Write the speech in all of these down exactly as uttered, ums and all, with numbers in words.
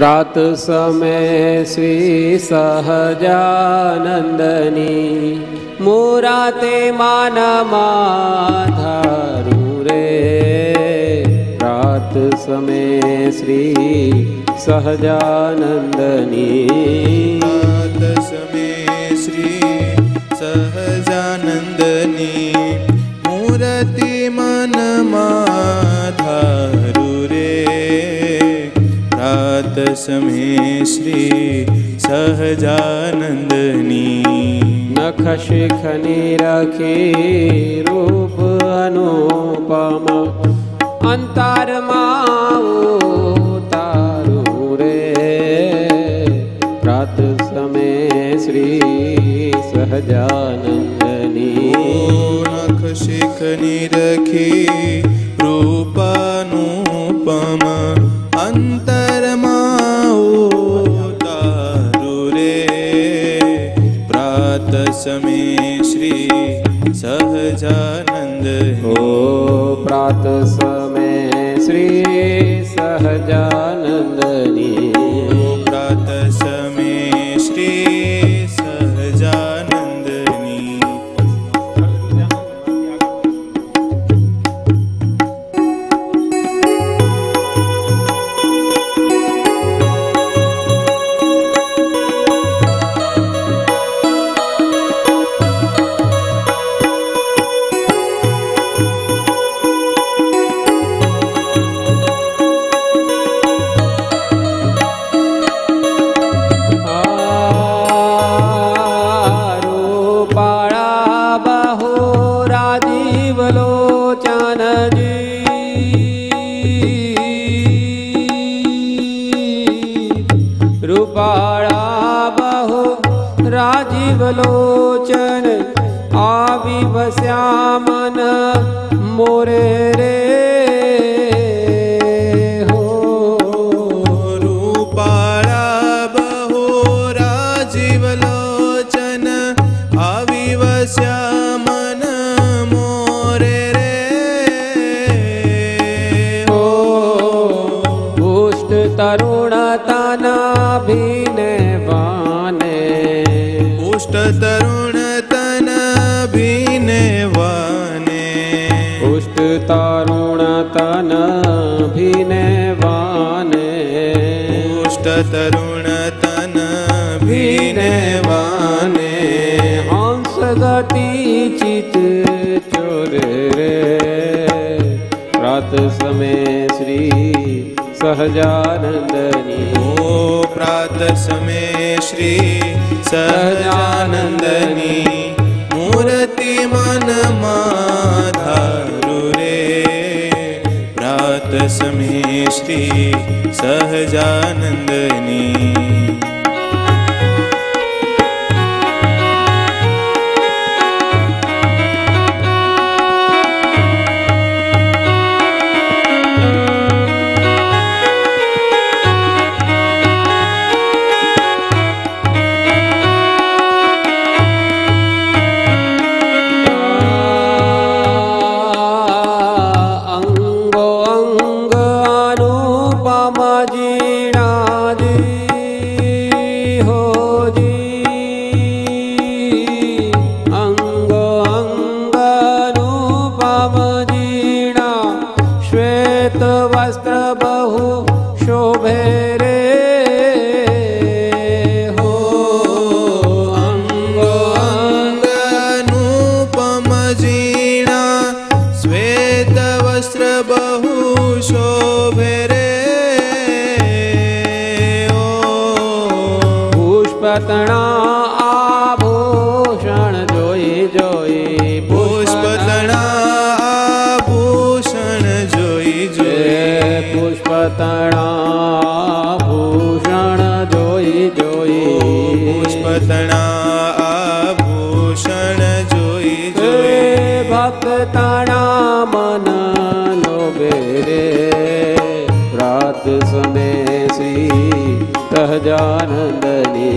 प्रात समय श्री सहजानंदनी मुराते मान माधारू रे। प्रात समय श्री सहजानंदनी प्रात समय श्री सहजानंदनी मुराते मान माधारू रे। प्रात समय श्री सहजानंदनी नख शिख निरखे रूप अनुपम अंतर तारू रे। प्रात समय श्री सहजानंदनी नख शिख निरखे रूपानुपम अंतर समय श्री सहजानंदनी ओ। प्रात समय श्री सहजानंदनी प्रात समय श्री सहजानंदनी। लोचन आवि बस्या मन मोरे रे हो। रूपाला बहो राजीव लोचन आवि बस्या मन मोरे रे हो। पुष्ट तरुण तना भीने तरुण तन भीने वाने पुष्ट तरुण तन भीने वाने पुष्ट तरुण तन भीने वाने हंस गति चित चोर रे। प्रात समय श्री सहजानंदनी ओ। प्रात समय श्री सहजानंदनी मूर्ति मन माधारू रे। प्रात समय श्री सहजानंदनी पुष्पतना आभूषण जोई जोई पुष्पतना आभूषण जोई जोई पुष्पतना आभूषण जोई जोई पुष्पतना आभूषण जोई जोई भक्तना मन लोभे रे। प्रात समय श्री सहजानंदनी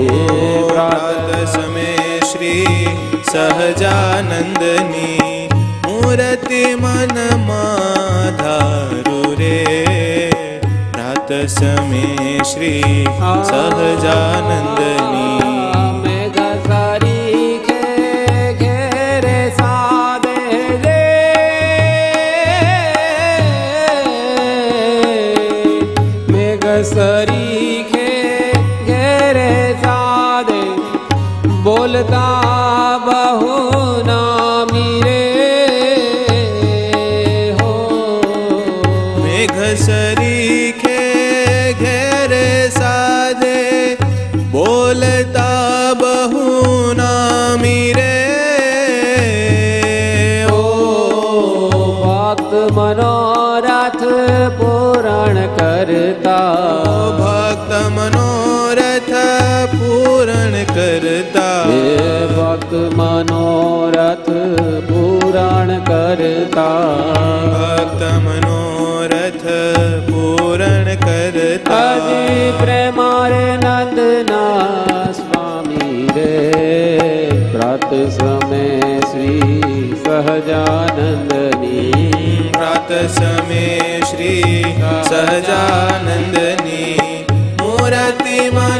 प्रात समय श्री सहजानंदनी मूर्ति मन माधारू रे। प्रात में श्री सहजानंदनी करता भक्त मनोरथ पूरण करता भक्त मनोरथ पूरण करता प्रेमानंद स्वामी रे प्रात समय श्री सहजानंदनी प्रात समय श्री सहजानंदनी मूर्ति मन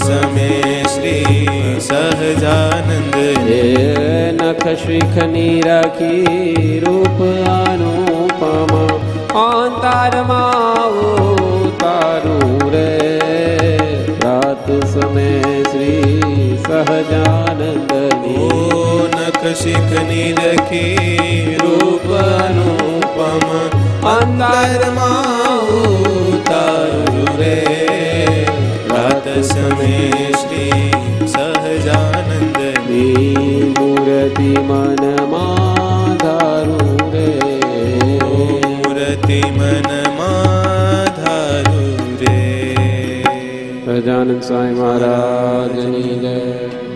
समय श्री सहजानंद नख शिख निरखी रूप अनुपम अंतर तारू रे रात समय श्री सहजानंदनी नख शिख निरखी रूप अनुपम अंतर तारू रे समय श्री सहजानंदनी मूर्ति मन माधारू रे मूर्ति मन माधारू रे अजान साई महाराज की जय।